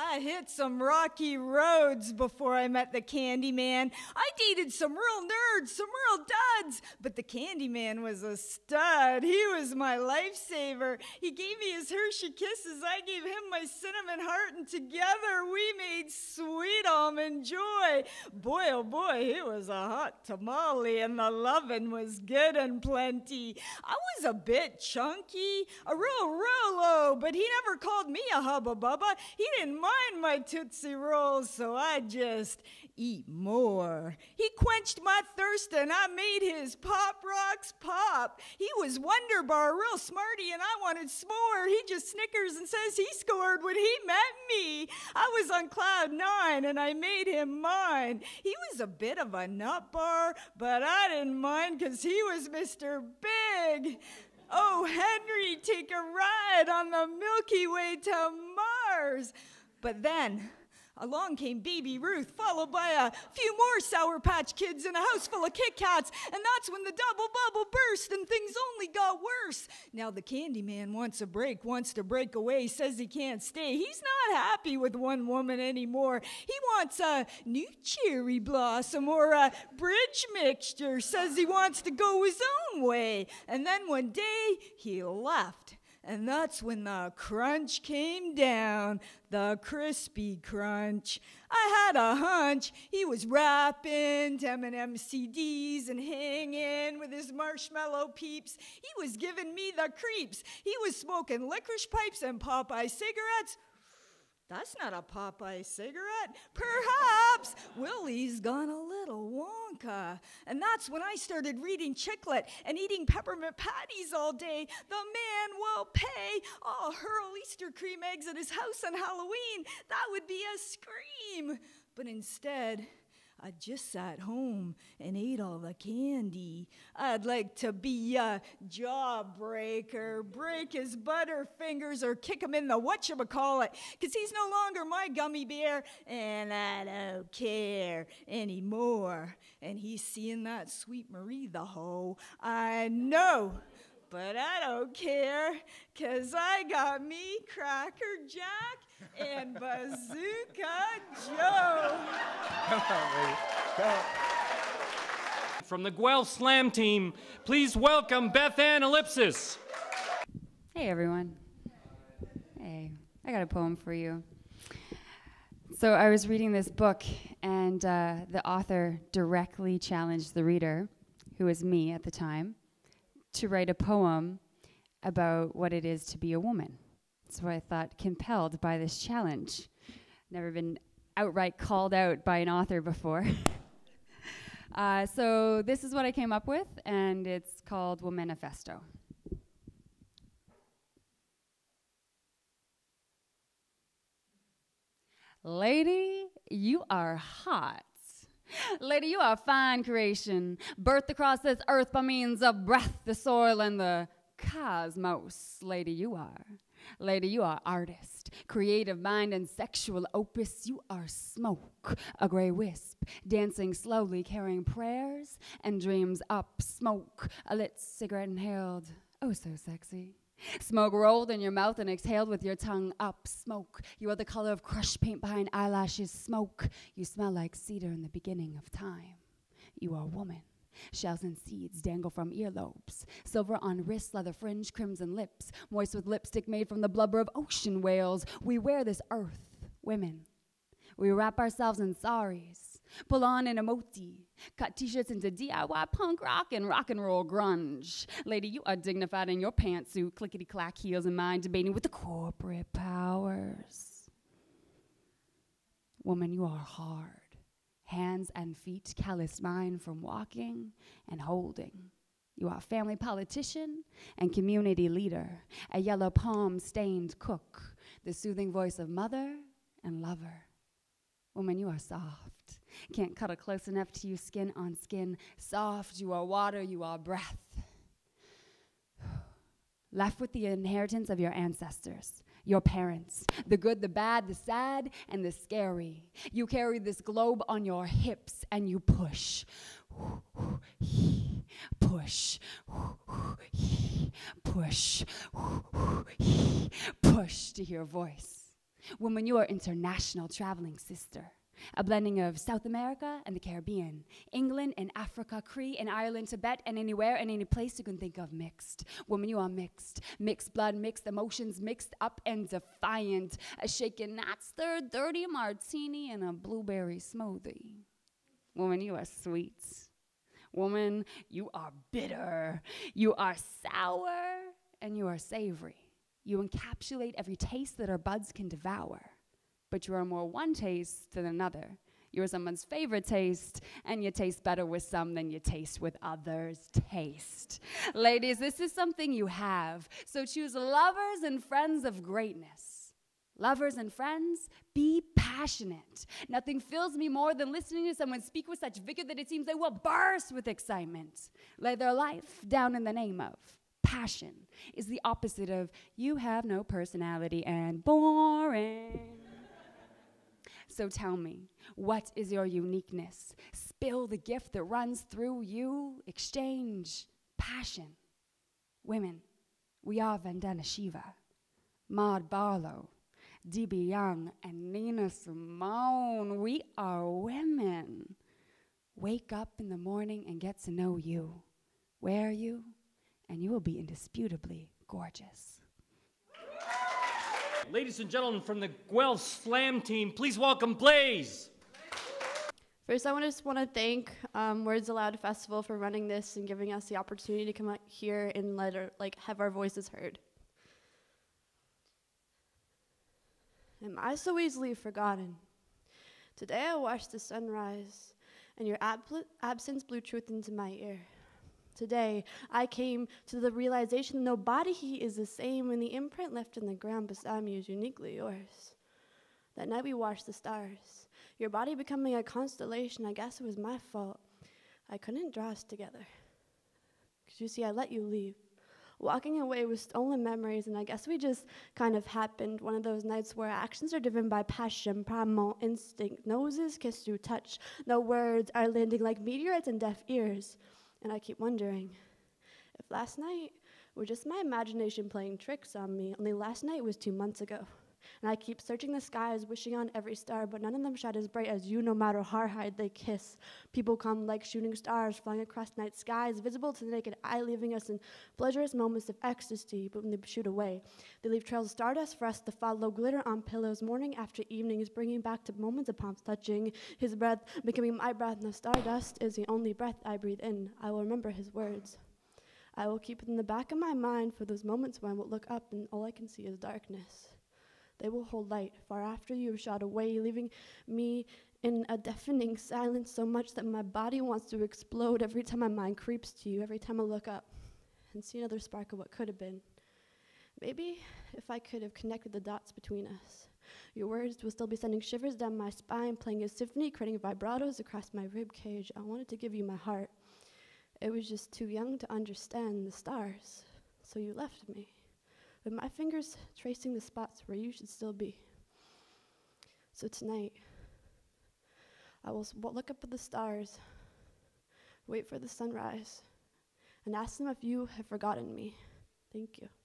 I hit some rocky roads before I met the Candyman. I dated some real nerds, some real duds, but the Candyman was a stud. He was my lifesaver. He gave me his Hershey kisses. I gave him my cinnamon heart, and together we made sweet almond joy. Boy, oh boy, he was a hot tamale, and the lovin' was good and plenty. I was a bit chunky, a real Rolo, but he never called me a hubba bubba. He didn't mind my Tootsie Rolls, so I just eat more. He quenched my thirst, and I made his Pop Rocks pop. He was Wonder Bar, real smarty, and I wanted s'more. He just snickers and says he scored when he met me. I was on cloud nine, and I made him mine. He was a bit of a nut bar, but I didn't mind, because he was Mr. Big. Oh, Henry, take a ride on the Milky Way to Mars. But then along came Baby Ruth, followed by a few more Sour Patch Kids and a house full of Kit Kats, and that's when the double bubble burst and things only got worse. Now the Candyman wants a break, wants to break away, says he can't stay. He's not happy with one woman anymore. He wants a new cherry blossom or a bridge mixture, says he wants to go his own way. And then one day he left. And that's when the crunch came down, the crispy crunch. I had a hunch he was rapping to M&M CDs and hanging with his marshmallow peeps. He was giving me the creeps. He was smoking licorice pipes and Popeye cigarettes. That's not a Popeye cigarette. Perhaps Willie's gone a little wonka. And that's when I started reading Chiclet and eating peppermint patties all day. The man will pay. I'll hurl Easter cream eggs at his house on Halloween. That would be a scream. But instead, I just sat home and ate all the candy. I'd like to be a jawbreaker, break his butterfingers, or kick him in the whatchamacallit, because he's no longer my gummy bear, and I don't care anymore. And he's seeing that Sweet Marie the hoe. I know, but I don't care, because I got me Cracker Jack and Bazooka Joe. Come on, baby. Come on. From the Guelph Slam Team, please welcome Beth Ann Ellipsis. Hey, everyone. Hey, I got a poem for you. So I was reading this book, and the author directly challenged the reader, who was me at the time, to write a poem about what it is to be a woman. So I thought, compelled by this challenge. Never been outright called out by an author before. So this is what I came up with, and it's called Womanifesto. Lady, you are hot. Lady, you are a fine creation, birthed across this earth by means of breath, the soil, and the cosmos. Lady, you are. Lady, you are artist, creative mind, and sexual opus. You are smoke, a gray wisp, dancing slowly, carrying prayers and dreams up smoke, a lit cigarette inhaled, oh so sexy. Smoke rolled in your mouth and exhaled with your tongue up smoke. You are the color of crushed paint behind eyelashes smoke. You smell like cedar in the beginning of time. You are woman. Shells and seeds dangle from earlobes. Silver on wrists, leather fringe, crimson lips. Moist with lipstick made from the blubber of ocean whales. We wear this earth, women. We wrap ourselves in saris. Pull on in a moti, cut t-shirts into DIY punk rock and roll grunge. Lady, you are dignified in your pantsuit, clickety-clack heels in mind, debating with the corporate powers. Woman, you are hard. Hands and feet, calloused mind from walking and holding. You are a family politician and community leader, a yellow palm-stained cook, the soothing voice of mother and lover. Woman, you are soft. Can't cuddle close enough to you, skin on skin. Soft, you are water, you are breath. Left with the inheritance of your ancestors, your parents, the good, the bad, the sad, and the scary. You carry this globe on your hips and you push. Push. Push. Push to hear a voice. Woman, you're international traveling sister. A blending of South America and the Caribbean, England and Africa, Cree and Ireland, Tibet, and anywhere and any place you can think of mixed. Woman, you are mixed. Mixed blood, mixed emotions, mixed up and defiant. A shaken, not stirred, dirty martini and a blueberry smoothie. Woman, you are sweet. Woman, you are bitter. You are sour and you are savory. You encapsulate every taste that our buds can devour. But you are more one taste than another. You are someone's favorite taste, and you taste better with some than you taste with others' taste. Ladies, this is something you have, so choose lovers and friends of greatness. Lovers and friends, be passionate. Nothing fills me more than listening to someone speak with such vigor that it seems they will burst with excitement. Lay their life down in the name of. Passion is the opposite of you have no personality and boring. So tell me, what is your uniqueness? Spill the gift that runs through you. Exchange passion. Women, we are Vandana Shiva, Maud Barlow, D.B. Young, and Nina Simone. We are women. Wake up in the morning and get to know you. Wear you, and you will be indisputably gorgeous. Ladies and gentlemen, from the Guelph Slam Team, please welcome Blaze. First, I just want to thank Words Aloud Festival for running this and giving us the opportunity to come out here and have our voices heard. Am I so easily forgotten? Today I watched the sunrise, and your absence blew truth into my ear. Today, I came to the realization that nobody is the same, and the imprint left in the ground beside me is uniquely yours. That night we watched the stars, your body becoming a constellation. I guess it was my fault. I couldn't draw us together. 'Cause you see, I let you leave. Walking away with stolen memories, and I guess we just kind of happened. One of those nights where actions are driven by passion, primal instinct. Noses kiss through touch. No words are landing like meteorites in deaf ears. And I keep wondering if last night were just my imagination playing tricks on me, only last night was 2 months ago. And I keep searching the skies, wishing on every star, but none of them shine as bright as you, no matter how hard they kiss. People come like shooting stars, flying across night skies, visible to the naked eye, leaving us in pleasurous moments of ecstasy, but when they shoot away, they leave trails of stardust for us to follow, glitter on pillows, morning after evening, is bringing back to moments of palms touching, his breath becoming my breath, and the stardust is the only breath I breathe in. I will remember his words. I will keep it in the back of my mind for those moments when I will look up and all I can see is darkness. They will hold light far after you have shot away, leaving me in a deafening silence so much that my body wants to explode every time my mind creeps to you, every time I look up and see another spark of what could have been. Maybe if I could have connected the dots between us, your words will still be sending shivers down my spine, playing a symphony, creating vibratos across my rib cage. I wanted to give you my heart. It was just too young to understand the stars, so you left me. With my fingers tracing the spots where you should still be. So tonight, I will look up at the stars, wait for the sunrise, and ask them if you have forgotten me. Thank you.